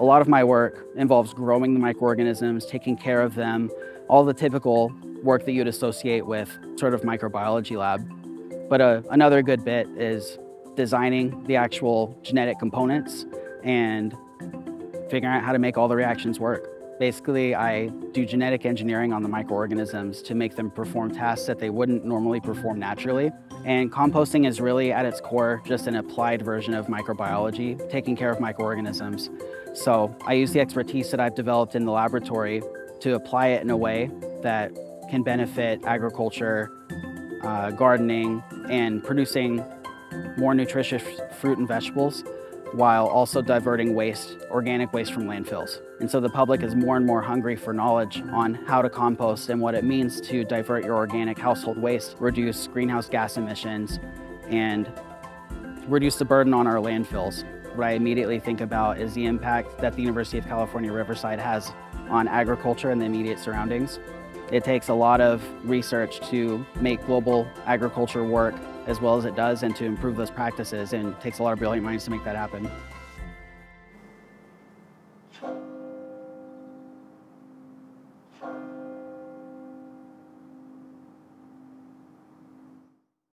A lot of my work involves growing the microorganisms, taking care of them, all the typical work that you'd associate with sort of microbiology lab. But another good bit is designing the actual genetic components and figuring out how to make all the reactions work. Basically, I do genetic engineering on the microorganisms to make them perform tasks that they wouldn't normally perform naturally. And composting is really, at its core, just an applied version of microbiology, taking care of microorganisms. So I use the expertise that I've developed in the laboratory to apply it in a way that can benefit agriculture, gardening, and producing more nutritious fruit and vegetables, while also diverting waste, organic waste from landfills. And so the public is more and more hungry for knowledge on how to compost and what it means to divert your organic household waste, reduce greenhouse gas emissions, and reduce the burden on our landfills. What I immediately think about is the impact that the University of California Riverside has on agriculture and the immediate surroundings. It takes a lot of research to make global agriculture work as well as it does and to improve those practices, and it takes a lot of brilliant minds to make that happen.